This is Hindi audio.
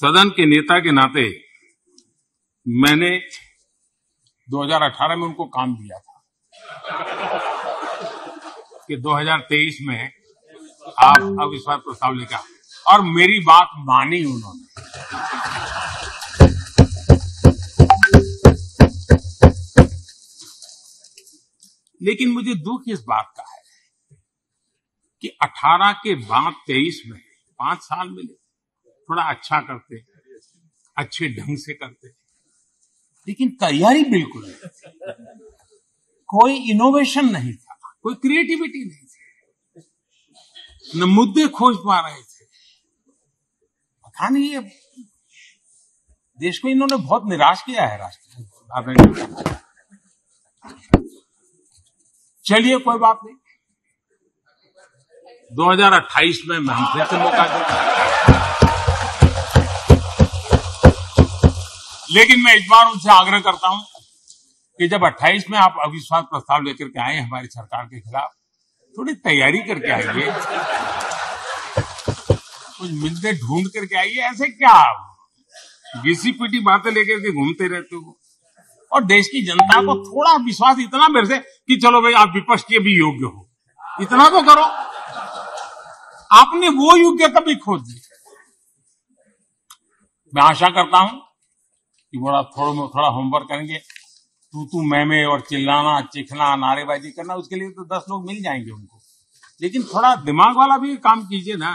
सदन के नेता के नाते मैंने 2018 में उनको काम दिया था कि 2023 में आप अविश्वास प्रस्ताव लेकर, और मेरी बात मानी उन्होंने। लेकिन मुझे दुख इस बात का है कि 18 के बाद 23 में 5 साल मिले, थोड़ा अच्छा करते, अच्छे ढंग से करते, लेकिन तैयारी बिल्कुल नहीं, कोई इनोवेशन नहीं था, कोई क्रिएटिविटी नहीं थी, न मुद्दे खोज पा रहे थे। पता नहीं ये देश को इन्होंने बहुत निराश किया है। राष्ट्र चलिए कोई बात नहीं, 2028 में हम फिर से मौका देंगे। लेकिन मैं इस बार उनसे आग्रह करता हूं कि जब 28 में आप अविश्वास प्रस्ताव लेकर के आए हमारी सरकार के खिलाफ, थोड़ी तैयारी करके आइए, कुछ मिलते ढूंढ करके आइए। ऐसे क्या घिसी पीटी बातें लेकर के घूमते रहते हो? और देश की जनता को थोड़ा विश्वास इतना मेरे से कि चलो भाई आप विपक्ष के भी योग्य हो, इतना तो करो। आपने वो योग्यता भी खो दी। मैं आशा करता हूं कि वो थोड़ा होमवर्क करेंगे। तू मैं और चिल्लाना, चिखना, नारेबाजी करना, उसके लिए तो 10 लोग मिल जाएंगे उनको, लेकिन थोड़ा दिमाग वाला भी काम कीजिए ना।